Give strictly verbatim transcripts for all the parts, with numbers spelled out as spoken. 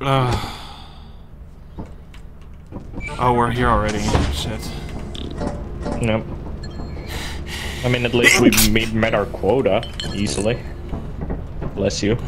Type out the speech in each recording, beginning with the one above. Ugh. Oh, we're here already. Shit. Nope. I mean, at least we met our quota easily. Bless you.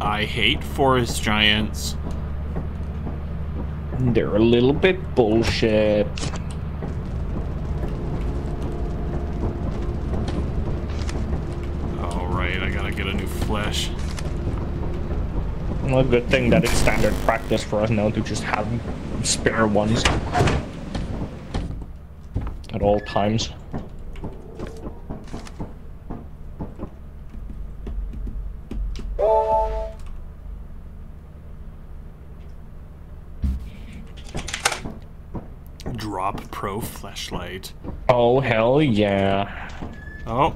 I hate forest giants. They're a little bit bullshit. Alright, I gotta get a new flesh. Well, good thing that it's standard practice for us now to just have spare ones at all times. Drop pro flashlight. Oh hell yeah. Oh.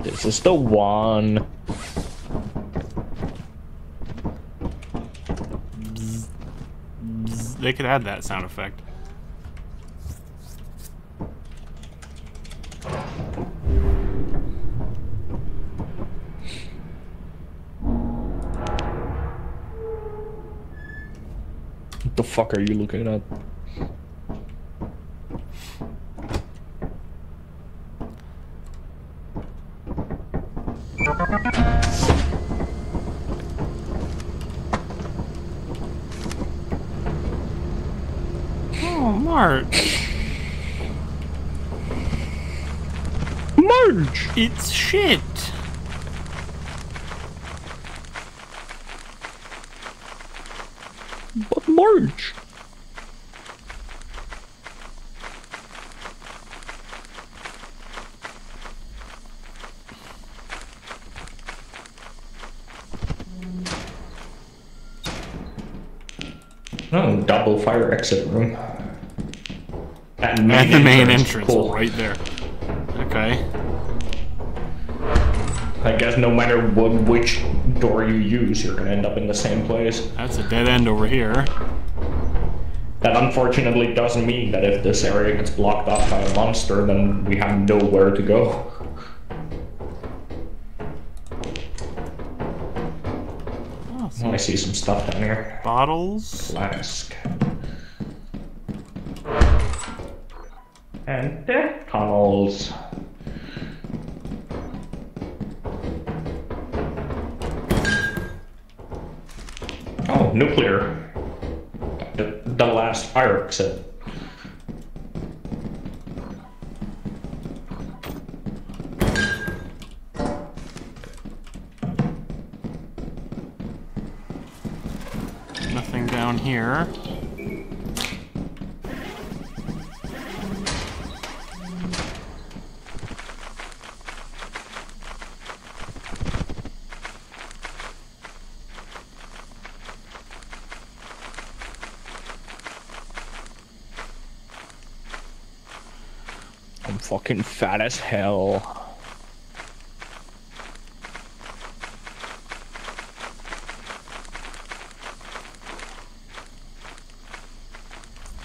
This is the one. Bzz, bzz. They could add that sound effect. What the fuck are you looking at? Oh, March. March! It's shit! But March! Oh, double fire exit room. At the main, the main entrance, entrance cool. Right there. Okay. I guess no matter what, which door you use, you're gonna end up in the same place. That's a dead end over here. That unfortunately doesn't mean that if this area gets blocked off by a monster, then we have nowhere to go. Awesome. I see some stuff down here. Bottles. Flask. And death tunnels. Nuclear. The, the last fire exit. Nothing down here. I'm fucking fat as hell.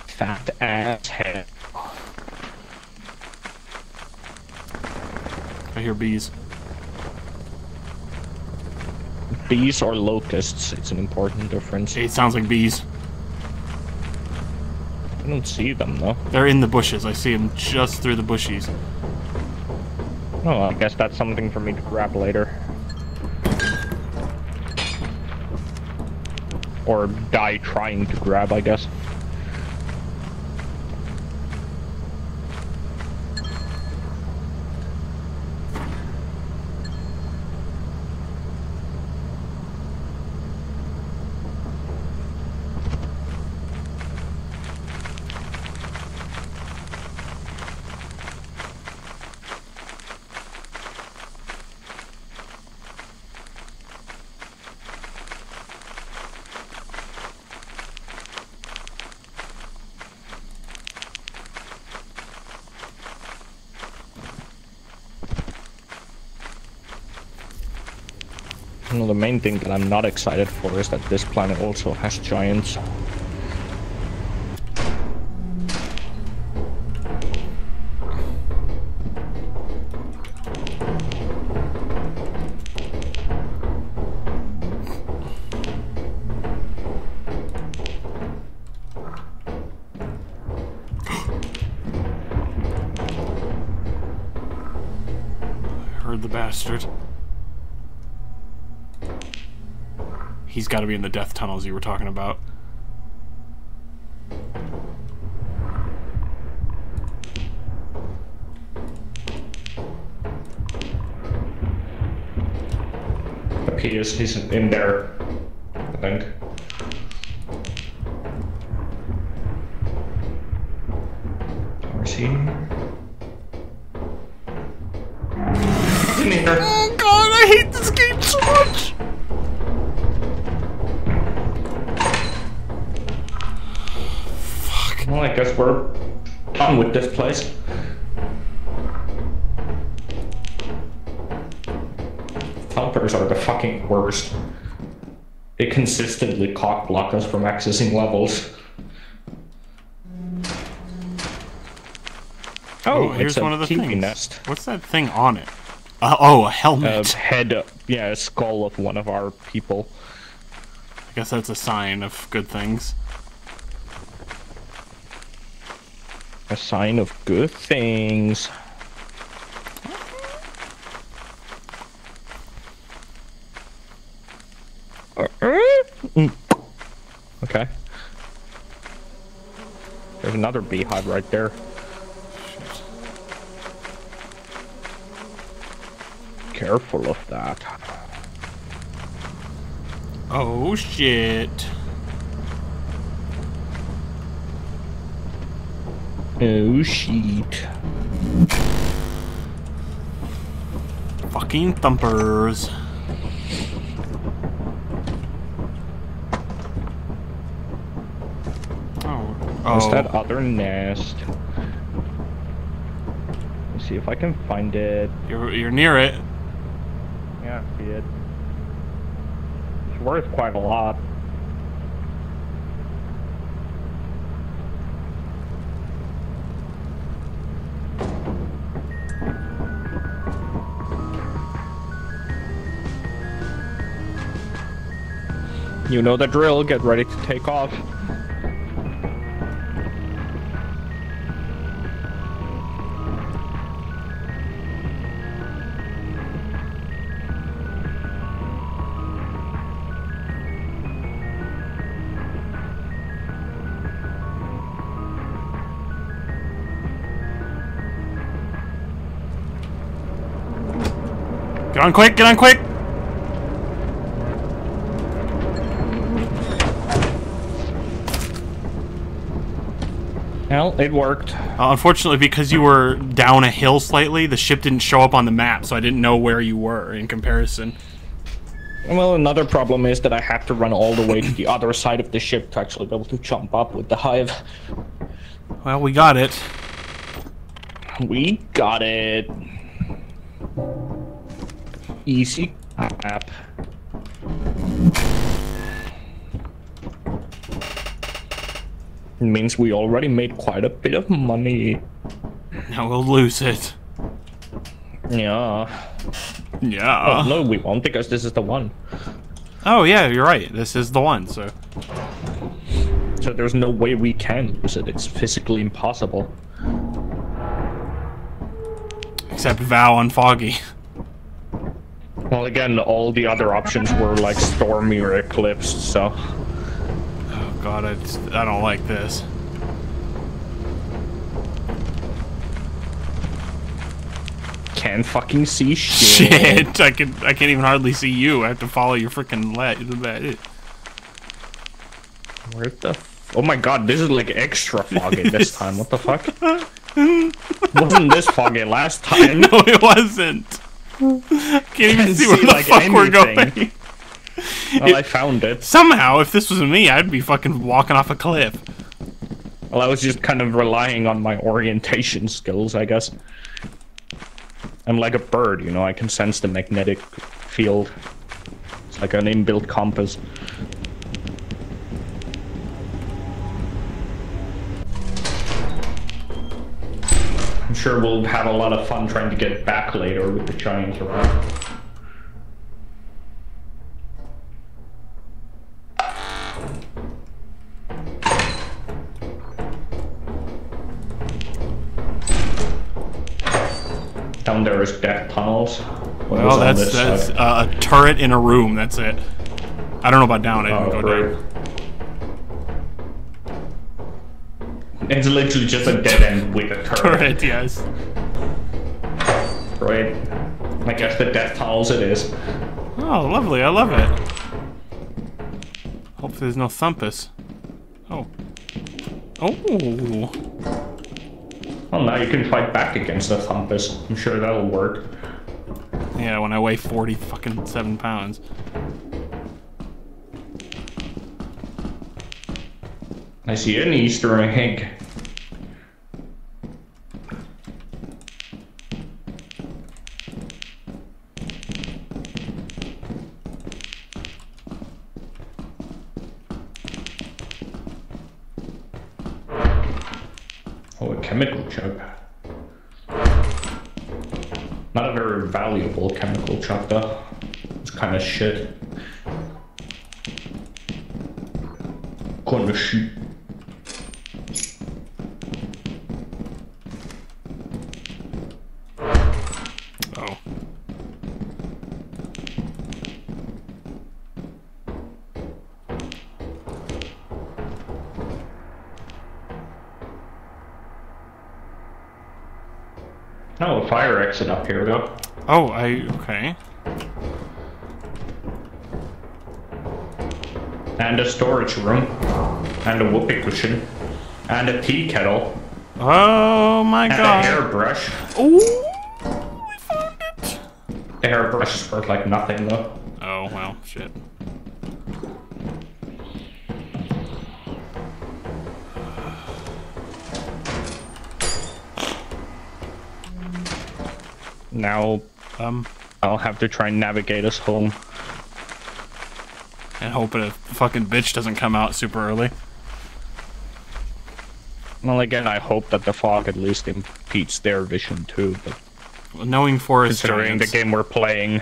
Fat as hell. I hear bees. Bees or locusts, it's an important difference. It sounds like bees. I don't see them though. They're in the bushes. I see them just through the bushies. Oh, I guess that's something for me to grab later. Or die trying to grab, I guess. The main thing that I'm not excited for is that this planet also has giants. I heard the bastard. He's got to be in the death tunnels you were talking about. Appears he's in there, I think. Or is he? He's in here. Oh god, I hate this game so much! Well, I guess we're done with this place. Thumpers are the fucking worst. They consistently cock-block us from accessing levels. Oh, oh here's one of the things. Nest. What's that thing on it? Uh, oh, a helmet. Uh, head, uh, yeah, a skull of one of our people. I guess that's a sign of good things. A sign of good things. Okay. There's another beehive right there. Careful of that. Oh shit. Oh shit. Fucking thumpers. Oh. Where's oh. that other nest? Let's see if I can find it. You're, you're near it. Yeah, I see it. It's worth quite a lot. You know the drill, get ready to take off. Get on quick, get on quick! Well, it worked. Uh, unfortunately, because you were down a hill slightly, the ship didn't show up on the map, so I didn't know where you were in comparison. Well, another problem is that I had to run all the way to the other side of the ship to actually be able to jump up with the hive. Well, we got it. We got it. Easy clap. It means we already made quite a bit of money. Now we'll lose it. Yeah. Yeah. Oh, no, we won't, because this is the one. Oh, yeah, you're right. This is the one, so... So there's no way we can use it. It's physically impossible. Except Val and Foggy. Well, again, all the other options were, like, stormy or eclipsed, so... God, I, just, I don't like this. Can't fucking see shit. Shit, I can I can't even hardly see you. I have to follow your freaking light. Where the? F oh my God, this is like extra foggy this time. What the fuck? Wasn't this foggy last time? No, it wasn't. Can't, can't even see, see where the like fuck anything. We're going. Well, it, I found it. Somehow, if this was me, I'd be fucking walking off a cliff. Well, I was just kind of relying on my orientation skills, I guess. I'm like a bird, you know, I can sense the magnetic field. It's like an inbuilt compass. I'm sure we'll have a lot of fun trying to get back later with the giants around. Down there is death tunnels. What well, that's that's uh, a turret in a room. That's it. I don't know about down. I didn't oh, go down. It's literally just a dead end with a turret. Turret, yes. Right. I guess the death tunnels it is. Oh, lovely! I love it. Hopefully, there's no thumpus. Oh. Oh. Well, now you can fight back against the thumpus. I'm sure that'll work. Yeah, when I weigh forty fucking seven pounds. I see an Easter egg. Chemical chop. Not a very valuable chemical chop though. It's kind of shit. Gonna shoot. Oh. No, a fire exit up here, though. Oh, I... okay. And a storage room. And a whoopee cushion. And a tea kettle. Oh my god. And a hairbrush. Oh, we found it! The hairbrush is worth like nothing, though. Oh, well, shit. Now, um, I'll have to try and navigate us home. And hope a fucking bitch doesn't come out super early. Well, again, I hope that the fog at least impedes their vision too, but... Well, knowing forest considering giants. The game we're playing...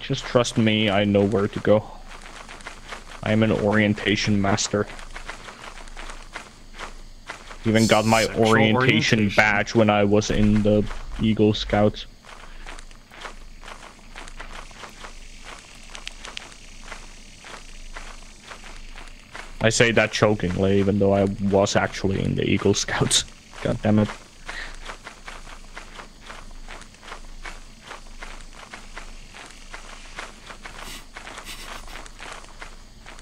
Just trust me, I know where to go. I'm an orientation master. Even got my orientation, orientation badge when I was in the Eagle Scouts. I say that jokingly, even though I was actually in the Eagle Scouts. God damn it.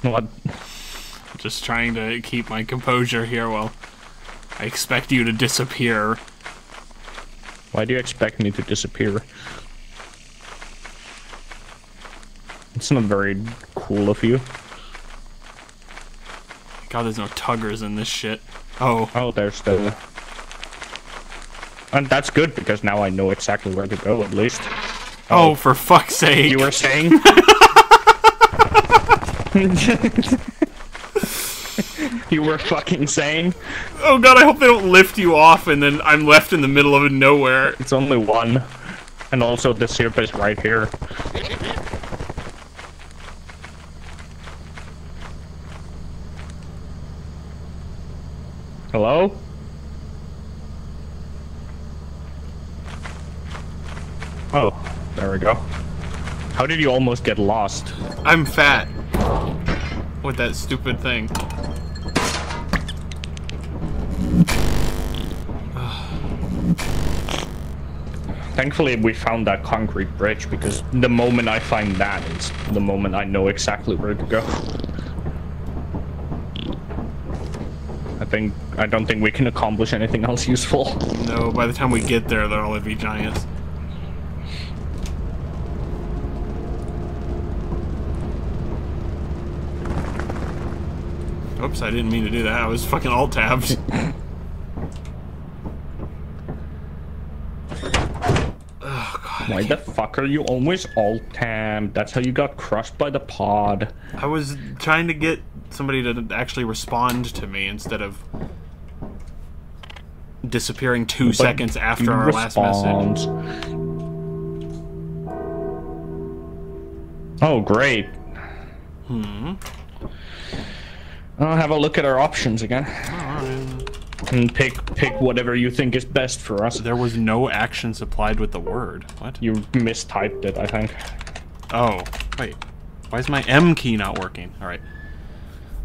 What? Just trying to keep my composure here while... I expect you to disappear. Why do you expect me to disappear? It's not very cool of you. God, there's no tuggers in this shit. Oh. Oh, there's the... And that's good, because now I know exactly where to go, at least. Oh, oh for fuck's sake. You were saying? You were fucking saying? Oh god, I hope they don't lift you off and then I'm left in the middle of nowhere. It's only one. And also the ship is right here. Hello? Oh, there we go. How did you almost get lost? I'm fat. With that stupid thing. Thankfully, we found that concrete bridge, because the moment I find that is the moment I know exactly where to go. I think I don't think we can accomplish anything else useful. No, by the time we get there, there'll only be giants. Oops, I didn't mean to do that. I was fucking alt-tabbed. Why the fuck are you always alt-tabbed? That's how you got crushed by the pod. I was trying to get somebody to actually respond to me instead of disappearing two but seconds after our responds. last message. Oh, great. Hmm. I'll have a look at our options again. All right. And pick pick whatever you think is best for us. There was no action supplied with the word. What? You mistyped it, I think. Oh, wait. Why is my M key not working? All right.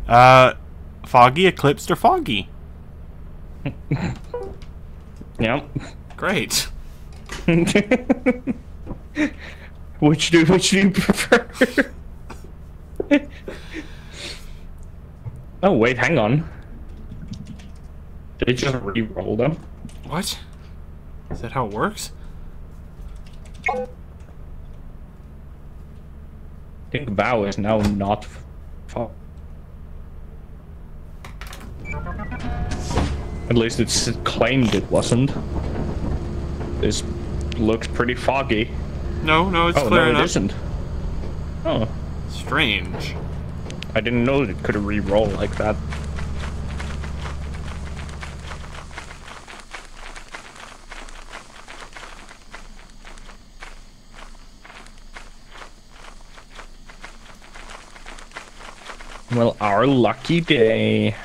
Uh, Foggy, Eclipsed, or Foggy? Yep. Great. Which do which do you prefer? Oh wait, hang on. Did it just re-roll them? What? Is that how it works? I think Vow is now not Fog. At least it's claimed it wasn't. This looks pretty foggy. No, no, it's oh, clear no, enough. It isn't. Oh. Strange. I didn't know it could re-roll like that. Well, our lucky day.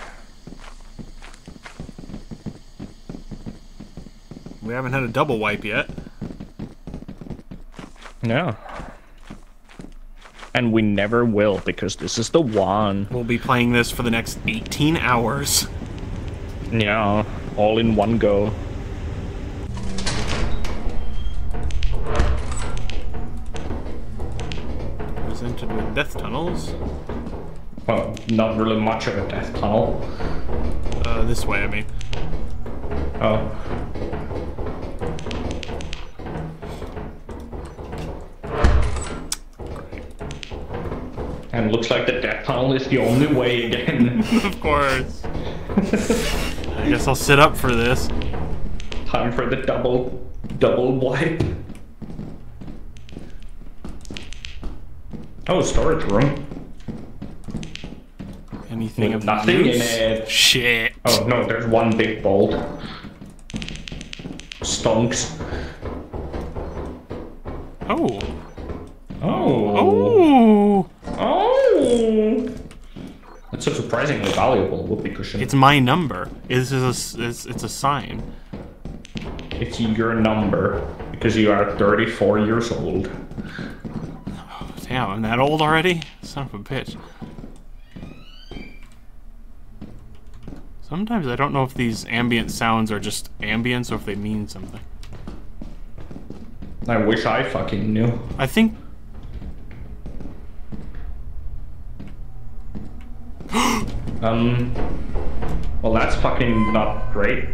We haven't had a double wipe yet. No. And we never will, because this is the one. We'll be playing this for the next eighteen hours. Yeah, all in one go. Presented with death tunnels. Well, not really much of a death tunnel. Uh, this way, I mean. Oh. And looks like the death tunnel is the only way again. Of course. I guess I'll sit up for this. Time for the double, double wipe. Oh, storage room. Anything of nothing in it. Shit. Oh no, there's one big bolt. Stonks. Oh. Oh. Oh. Oh. That's a surprisingly valuable whoopee cushion. It's my number. This is a, it's, it's a sign. It's your number because you are thirty-four years old. Oh, damn, I'm that old already? Son of a bitch. Sometimes I don't know if these ambient sounds are just ambience or if they mean something. I wish I fucking knew. I think... um... Well, that's fucking not great.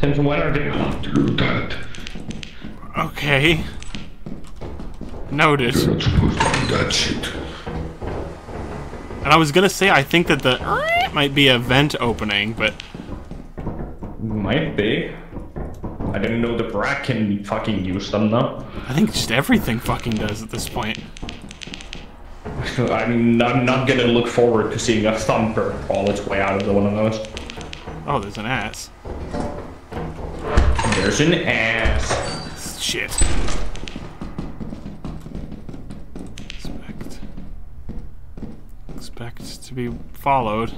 Since when are they allowed to do that? Okay. Noted. You're not supposed to do that shit. And I was gonna say, I think that the uh, might be a vent opening, but... Might be. I didn't know the brat can fucking use them, though. I think just everything fucking does at this point. I mean, I'm not gonna look forward to seeing a thumper all its way out of the one of those. Oh, there's an ass. There's an ass. Shit. Expect to be followed.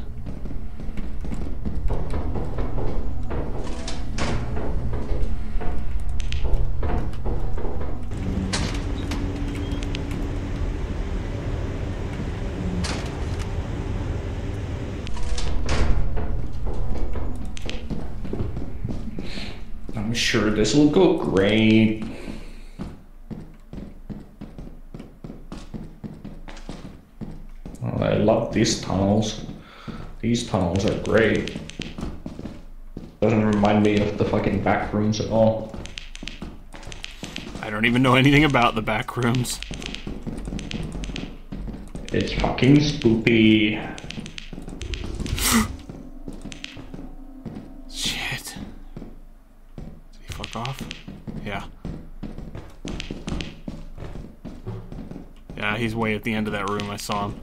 sure this will go great. I love these tunnels. These tunnels are great. Doesn't remind me of the fucking back rooms at all. I don't even know anything about the back rooms. It's fucking spoopy. Shit. Did he fuck off? Yeah. Yeah, he's way at the end of that room. I saw him.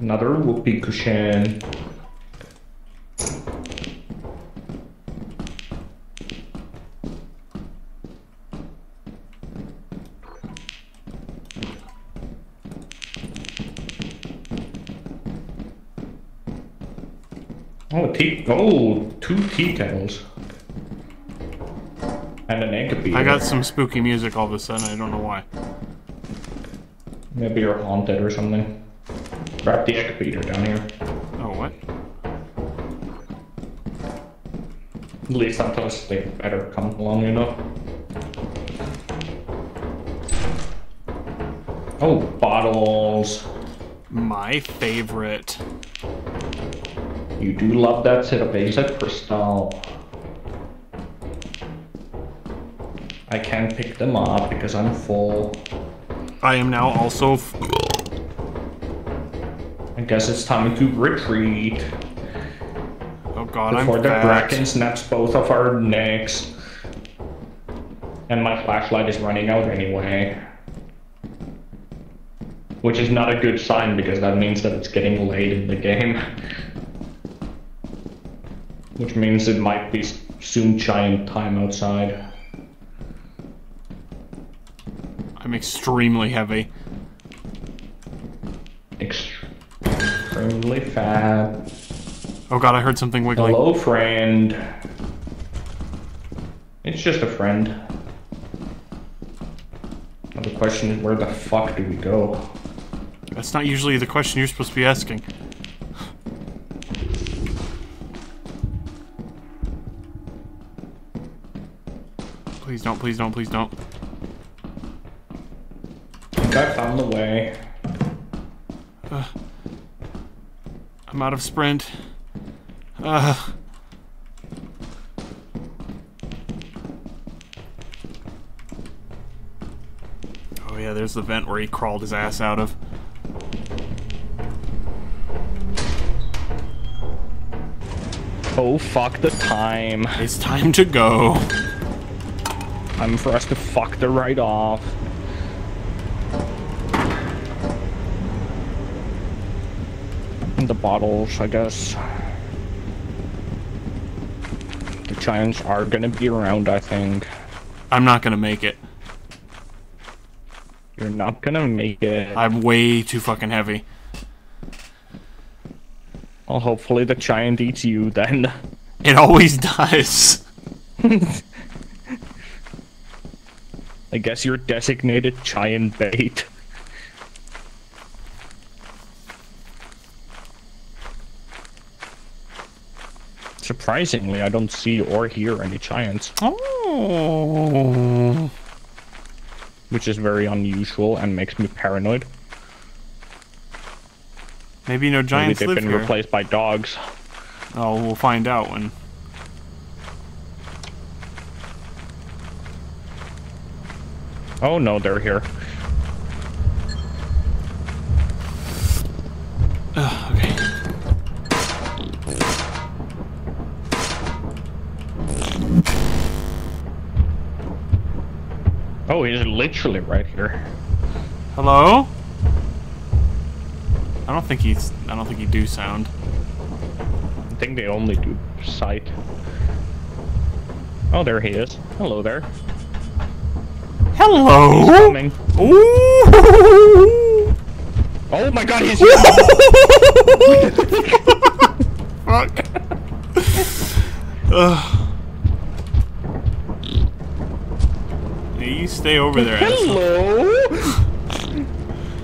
Another whoopee cushion. Oh, tea. Oh, two tea kettles. And an egg beater. I got some spooky music all of a sudden. I don't know why. Maybe you're haunted or something. Grab the egg beater down here. Oh, what? At least I'm supposed to sleep. Better come long enough. Oh, bottles. My favorite. You do love that Cerveza Cristal. I can't pick them up because I'm full. I am now also full. Guess it's time to retreat. Oh god, I'm fat. Before the bracken snaps both of our necks. And my flashlight is running out anyway. Which is not a good sign because that means that it's getting late in the game. Which means it might be soon giant time outside. I'm extremely heavy. Extremely. Extremely fat. Oh god, I heard something wiggling. Hello, friend. It's just a friend. Now the question is, where the fuck do we go? That's not usually the question you're supposed to be asking. Please don't, please don't, please don't. I think I found the way. Uh. I'm out of sprint. Uh. Oh yeah, there's the vent where he crawled his ass out of. Oh fuck the time. It's time to go. Time for us to fuck the ride off. The bottles, I guess. The giants are gonna be around, I think. I'm not gonna make it. You're not gonna make it. I'm way too fucking heavy. Well, hopefully the giant eats you then. It always does. I guess you're designated giant bait. Surprisingly, I don't see or hear any giants. Oh. Which is very unusual and makes me paranoid. Maybe no giants live here. Maybe they've been replaced by dogs. Oh, we'll find out when. Oh no, they're here. Ugh, okay. Oh, he's literally right here. Hello? I don't think he's. I don't think he do sound. I think they only do sight. Oh, there he is. Hello there. Hello. He's coming. Ooh. Oh my god, he's. Fuck. Ugh. You stay over there. Hello.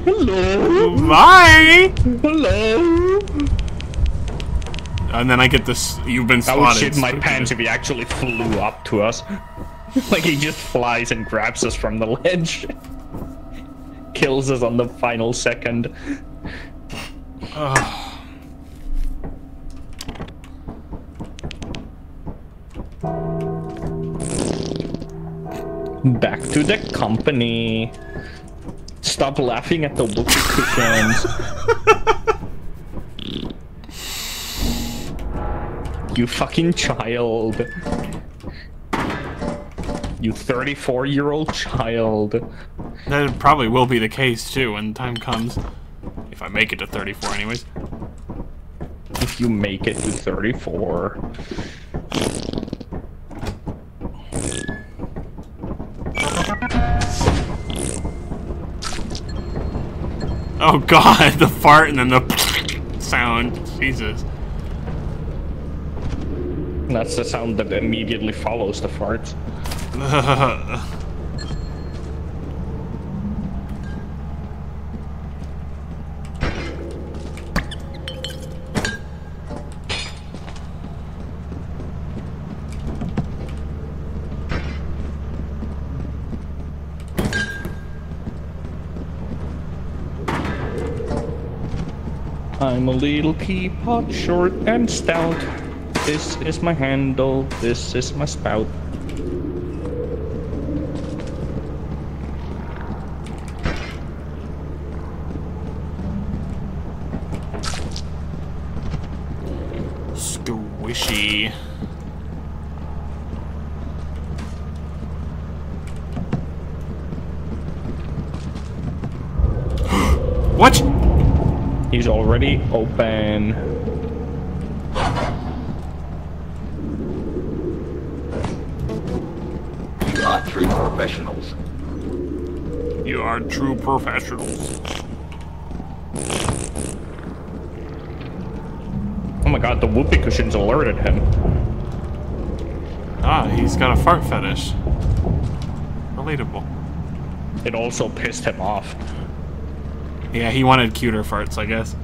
Hello. Bye. Hello. And then I get this. You've been spotted. Oh shit! My pants if he actually flew up to us. Like he just flies and grabs us from the ledge. Kills us on the final second. Ugh. Back to the company. Stop laughing at the whoopee cushions. You fucking child. You thirty-four-year-old child. That probably will be the case, too, when time comes. If I make it to thirty-four, anyways. If you make it to thirty-four... Oh god, the fart and then the sound. Jesus. That's the sound that immediately follows the fart. I'm a little teapot, short and stout. This is my handle, this is my spout. Squishy. What? He's already open. You are true professionals. You are true professionals. Oh my god, the whoopee cushions alerted him. Ah, he's got a fart fetish. Relatable. It also pissed him off. Yeah, he wanted cuter farts, I guess.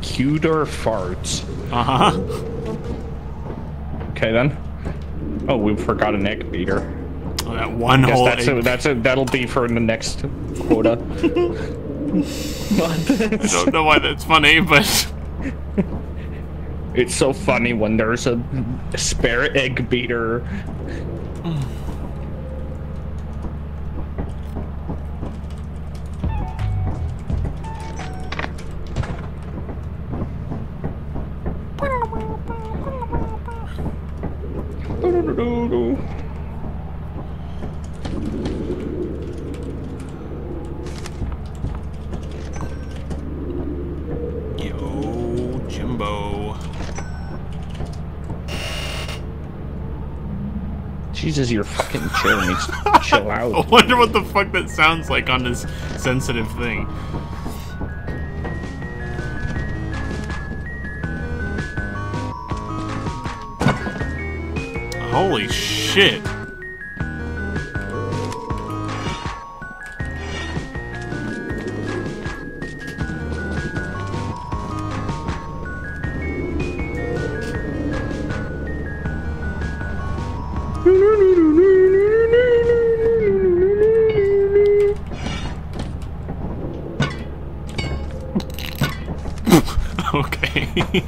Cuter farts. Uh-huh. Okay, then. Oh, we forgot an egg beater. Oh, that one whole that's egg. A, that's a, that'll be for the next quota. I don't know why that's funny, but... It's so funny when there's a spare egg beater. Jesus, your fucking chair needs to chill out. I wonder what the fuck that sounds like on this sensitive thing. Holy shit.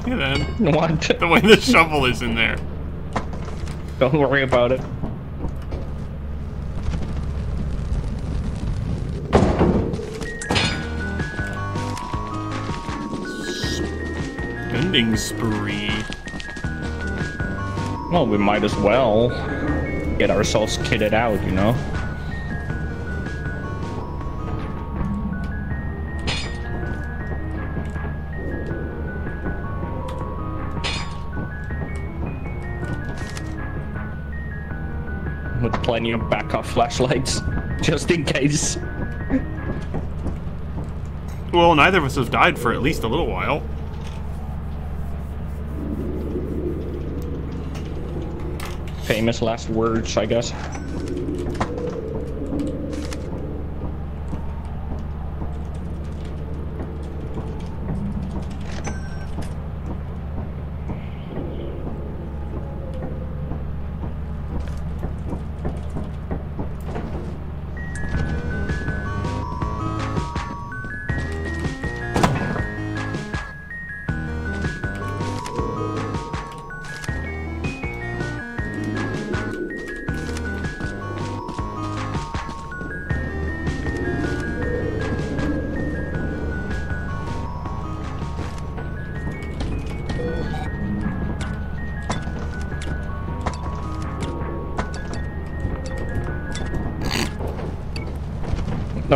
Then. What? The way the shovel is in there. Don't worry about it. Spending spree. Well, we might as well get ourselves kitted out, you know? Plenty of backup flashlights, just in case. Well, neither of us have died for at least a little while. Famous last words, I guess.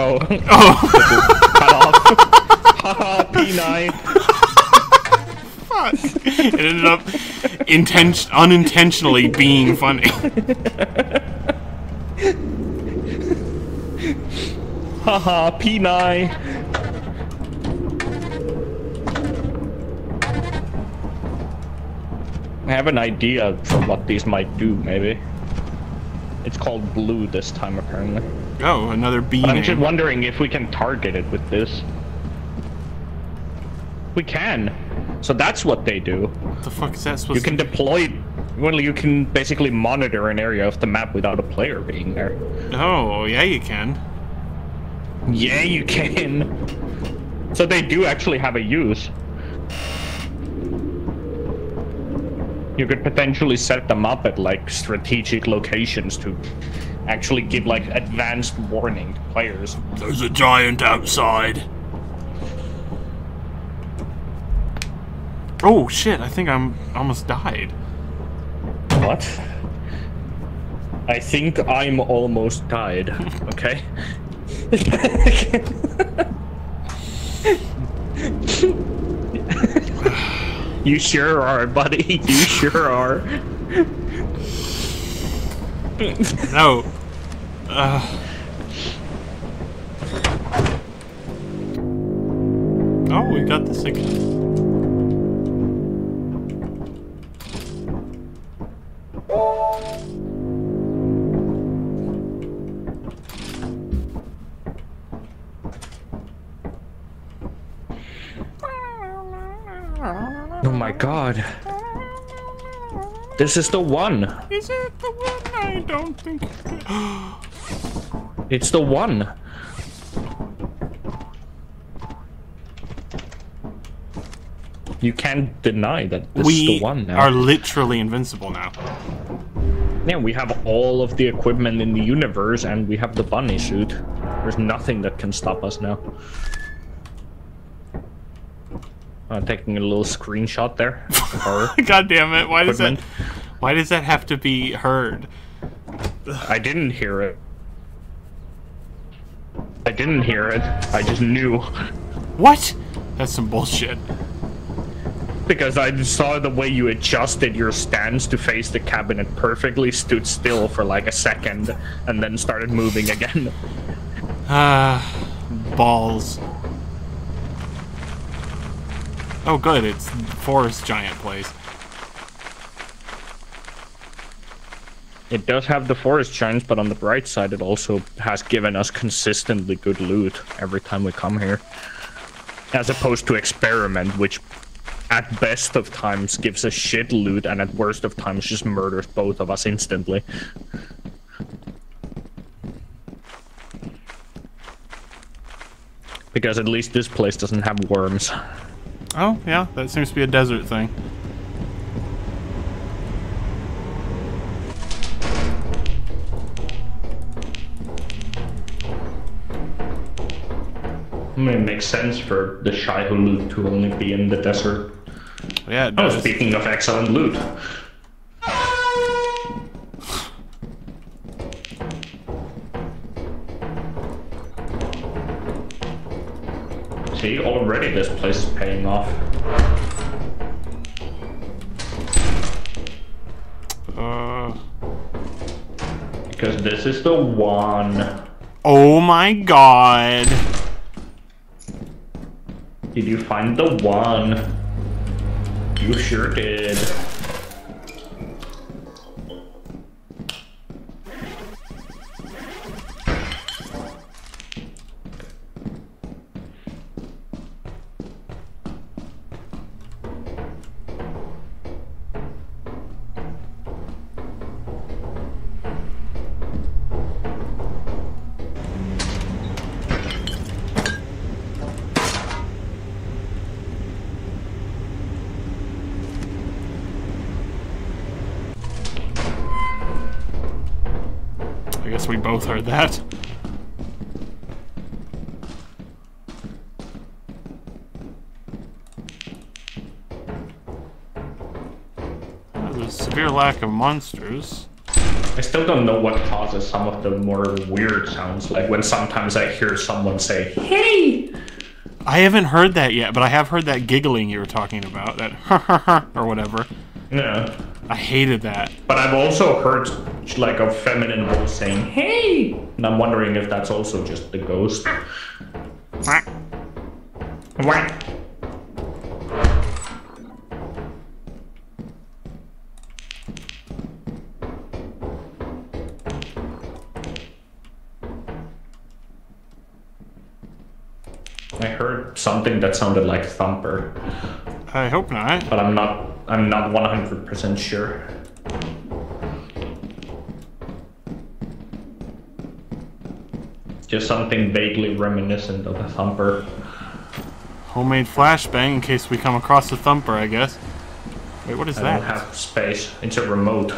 No. Oh. Cut off. Haha, P nine. Fuck. It ended up inten unintentionally being funny. Haha, P nine. I have an idea for what these might do, maybe. It's called blue this time, apparently. Oh, another bee. I'm just wondering if we can target it with this. We can. So that's what they do. What the fuck is that supposed to be? You can deploy... Well, you can basically monitor an area of the map without a player being there. Oh, yeah you can. Yeah, you can. So they do actually have a use. You could potentially set them up at like strategic locations to actually give like advanced warning to players. There's a giant outside. Oh shit, I think I'm almost died. What? I think I'm almost died. Okay. You sure are, buddy. You sure are. No. Uh. Oh, we got this again. God. This is the one. Is it the one? I don't think it's the one. You can't deny that this we is the one now. We are literally invincible now. Yeah, we have all of the equipment in the universe and we have the bunny suit. There's nothing that can stop us now. Uh, taking a little screenshot there. God damn it! Why equipment. does that? Why does that have to be heard? I didn't hear it. I didn't hear it. I just knew. What? That's some bullshit. Because I saw the way you adjusted your stance to face the cabinet perfectly, stood still for like a second, and then started moving again. Ah, uh, balls. Oh good, it's forest giant place. It does have the forest giants, but on the bright side it also has given us consistently good loot every time we come here. As opposed to experiment, which at best of times gives us shit loot and at worst of times just murders both of us instantly. Because at least this place doesn't have worms. Oh, yeah, that seems to be a desert thing. I mean, it makes sense for the Shai Hu loot to only be in the desert. Yeah, it does. Oh, speaking of excellent loot. See, already this place is paying off. Uh, because this is the one. Oh my god. Did you find the one? You sure did. We both heard that. There's a severe lack of monsters. I still don't know what causes some of the more weird sounds, like when sometimes I hear someone say, hey! I haven't heard that yet, but I have heard that giggling you were talking about, that ha ha ha, or whatever. Yeah. I hated that. But I've also heard, like, a feminine voice saying, hey! And I'm wondering if that's also just the ghost. What? What? I heard something that sounded like Thumper. I hope not. But I'm not I'm not one hundred percent sure. Just something vaguely reminiscent of a Thumper. Homemade flashbang in case we come across a Thumper, I guess. Wait, what is I that? I don't have space. It's a remote.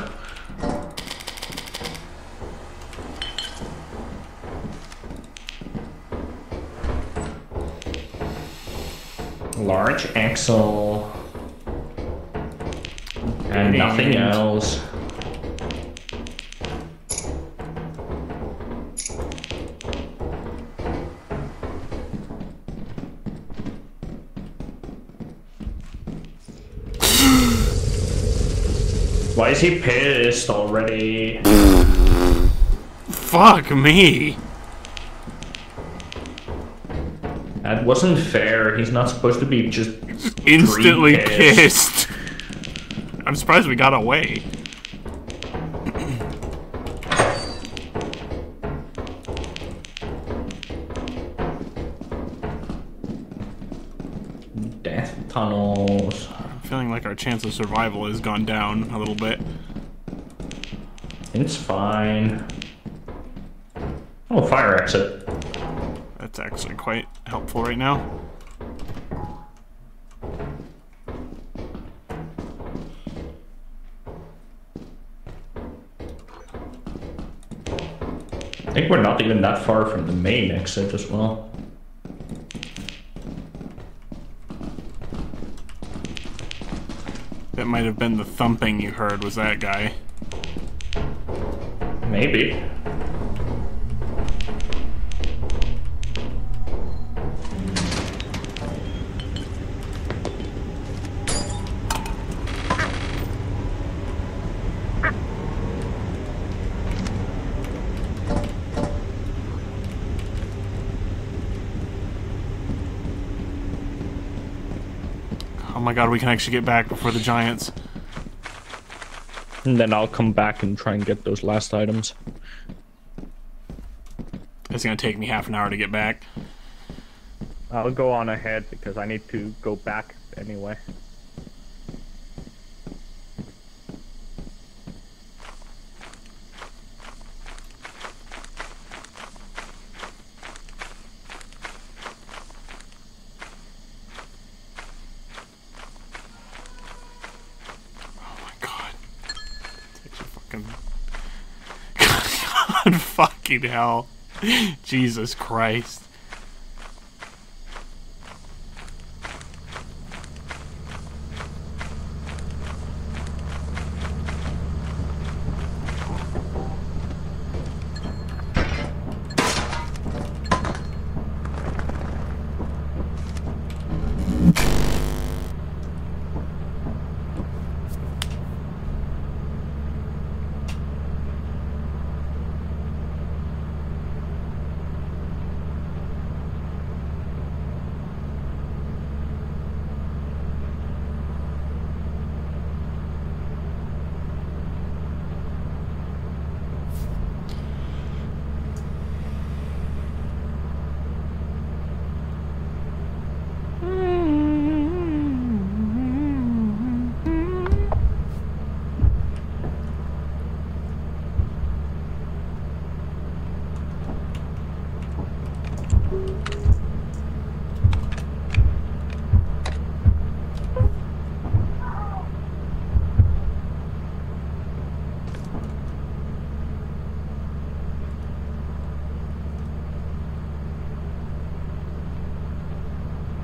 Large axle and nothing else. Why is he pissed already? Fuck me. That wasn't fair. He's not supposed to be just instantly pissed. pissed. I'm surprised we got away. Death tunnels. I'm feeling like our chance of survival has gone down a little bit. It's fine. Oh, fire exit. It's actually quite helpful right now. I think we're not even that far from the main exit as well. That might have been the thumping you heard, was that guy. Maybe. Oh my god, we can actually get back before the giants. And then I'll come back and try and get those last items. It's gonna take me half an hour to get back. I'll go on ahead because I need to go back anyway. Fucking hell. Jesus Christ.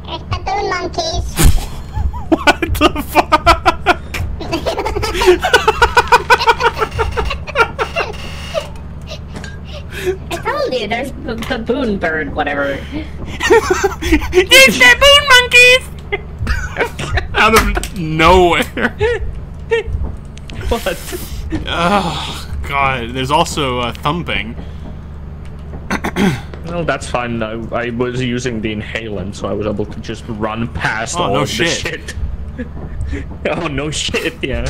Monkeys. What the fuck? the, the boon bird, whatever. It's the boon monkeys! Out of nowhere. What? Oh, God. There's also uh, thumping. No, that's fine. I, I was using the inhalant, so I was able to just run past oh, all no of shit. shit. Oh, no shit, yeah.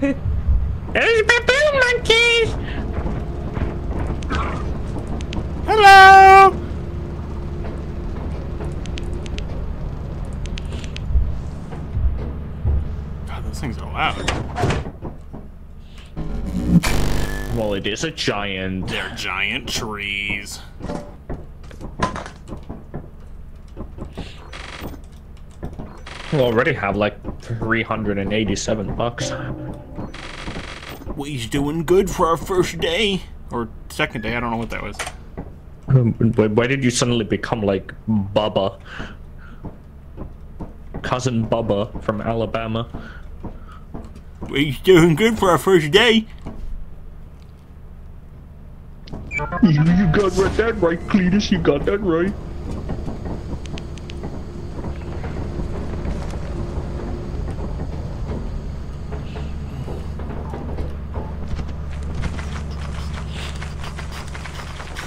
There's baboon monkeys! Hello! God, those things are loud. Well, it is a giant. They're giant trees. We already have like three hundred eighty-seven bucks. We's doing good for our first day or second day. I don't know what that was. Um, why did you suddenly become like Bubba? Cousin Bubba from Alabama. We's doing good for our first day. You, you got that right, Cletus. You got that right.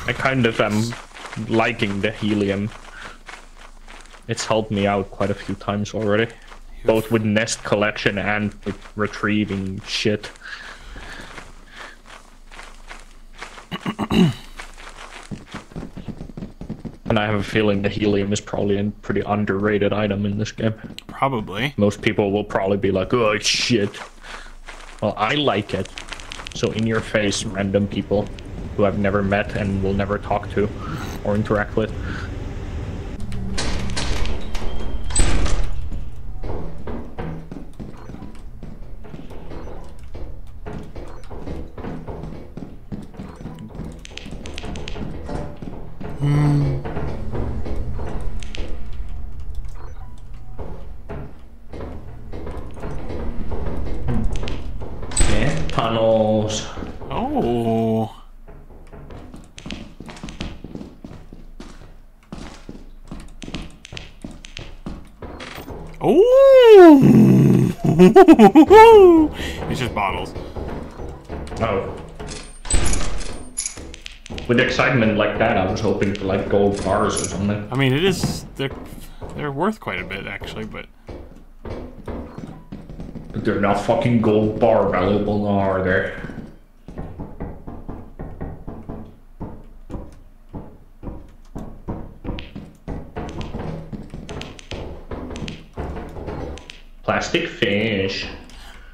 I kind of am liking the helium. It's helped me out quite a few times already. Both with nest collection and with retrieving shit. And I have a feeling the helium is probably a pretty underrated item in this game. Probably. Most people will probably be like, oh shit. Well, I like it. So in your face, random people. Who I've never met and will never talk to or interact with. Mm. Yeah, tunnels. Oh. Oh! It's just bottles. Oh. With excitement like that, I was hoping for like gold bars or something. I mean, it is they're they're worth quite a bit actually, but but they're not fucking gold bar valuable, are they? Plastic fish.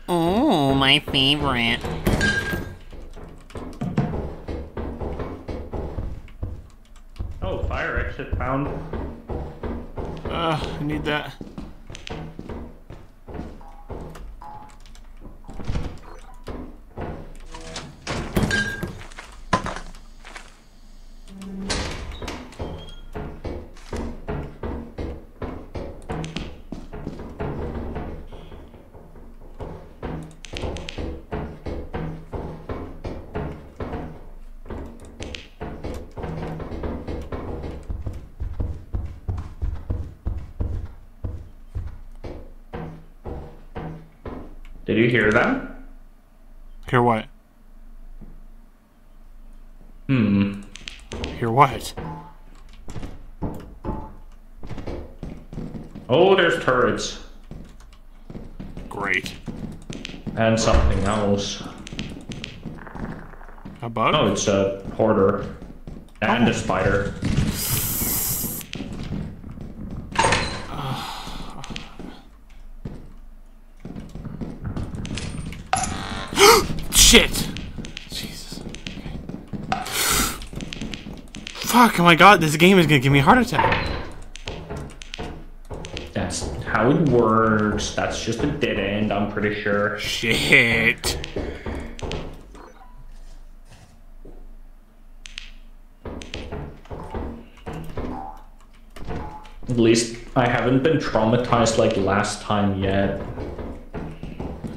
Oh, my favorite. Oh, fire exit found. Uh, I need that. Did you hear that? Hear what? Hmm. Hear what? Oh, there's turrets. Great. And something else. A bug? Oh, it's a porter. And oh. a spider. Shit! Jesus. Okay. Fuck, oh my god, this game is gonna give me a heart attack. That's how it works. That's just a dead end, I'm pretty sure. Shit. At least I haven't been traumatized like last time yet.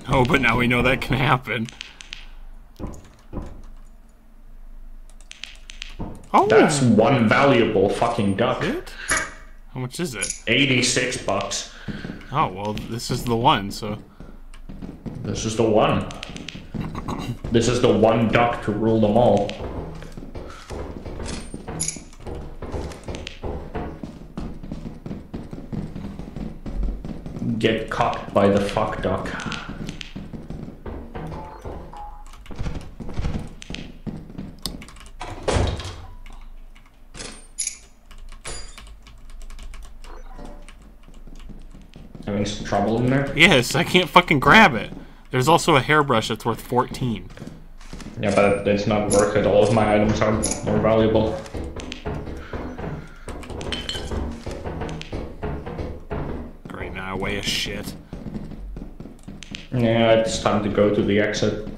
Oh, but now we know that can happen. Oh. That's one valuable fucking duck. How much is it? eighty-six bucks. Oh, well, this is the one, so... This is the one. This is the one duck to rule them all. Get cocked by the fuck duck. Having some trouble in there? Yes, I can't fucking grab it. There's also a hairbrush that's worth fourteen. Yeah, but it's not worth it. All of my items are more valuable. Way of shit. Yeah, it's time to go to the exit.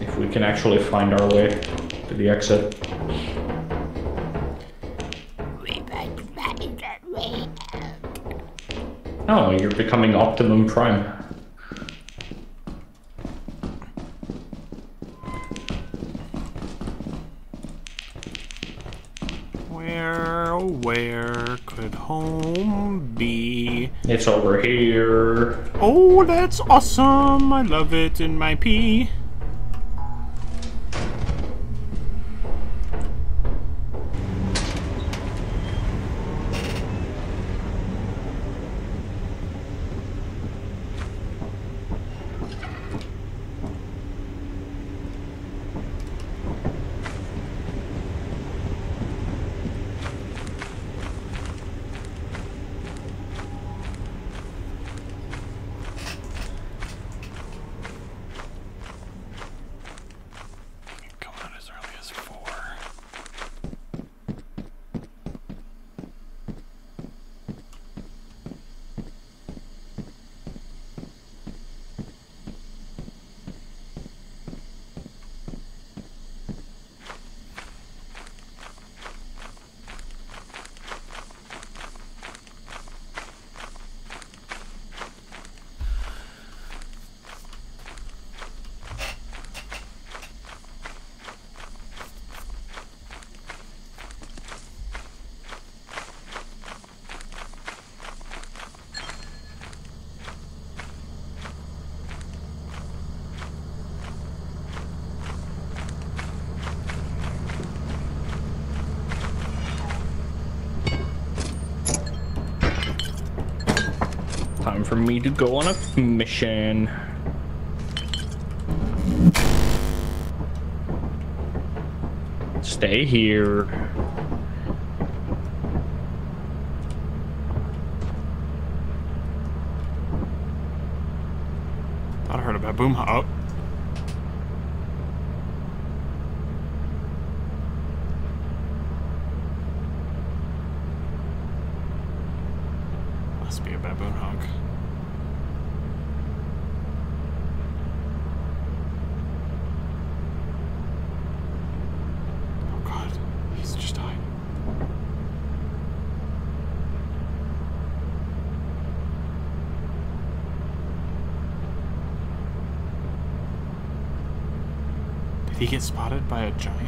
If we can actually find our way to the exit. We must find our way out. Oh, you're becoming Optimum Prime. It's over here. Oh, that's awesome. I love it in my pee. For me to go on a mission. Stay here. I heard about boom hop. Must be a baboon honk. He gets spotted by a giant.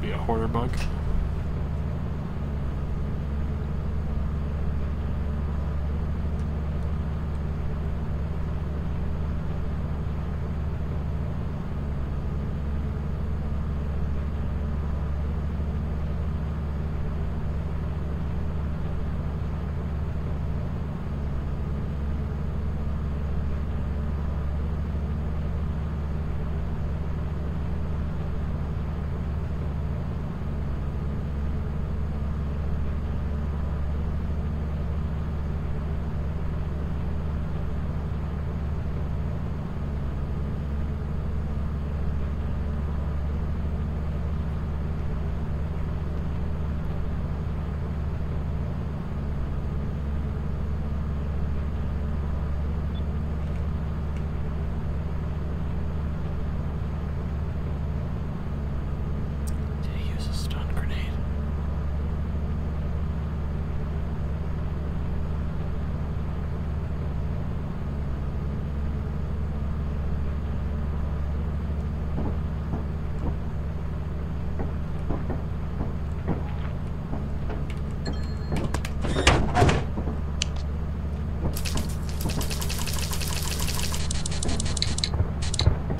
Be a hoarder bug.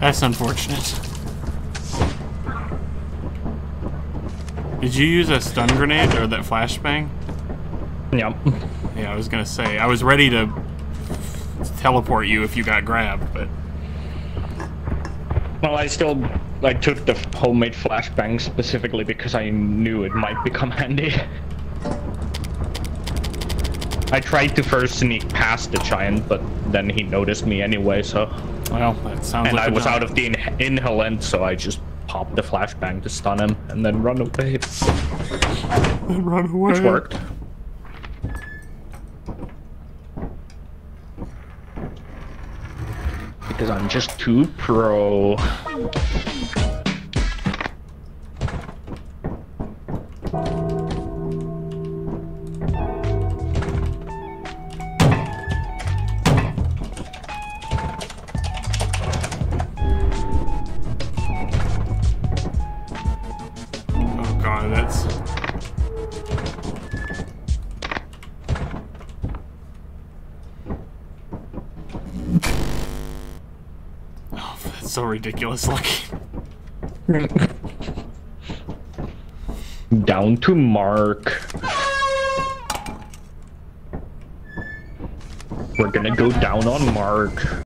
That's unfortunate. Did you use a stun grenade or that flashbang? Yeah. Yeah, I was gonna say, I was ready to teleport you if you got grabbed, but... Well, I still, I took the homemade flashbang specifically because I knew it might become handy. I tried to first sneak past the giant, but then he noticed me anyway, so... Well, that sounds and like... And I was out of the in inhalant, so I just popped the flashbang to stun him and then run away. Then run away. Which worked. Because I'm just too pro. So ridiculous looking. Down to Mark. We're gonna go down on Mark.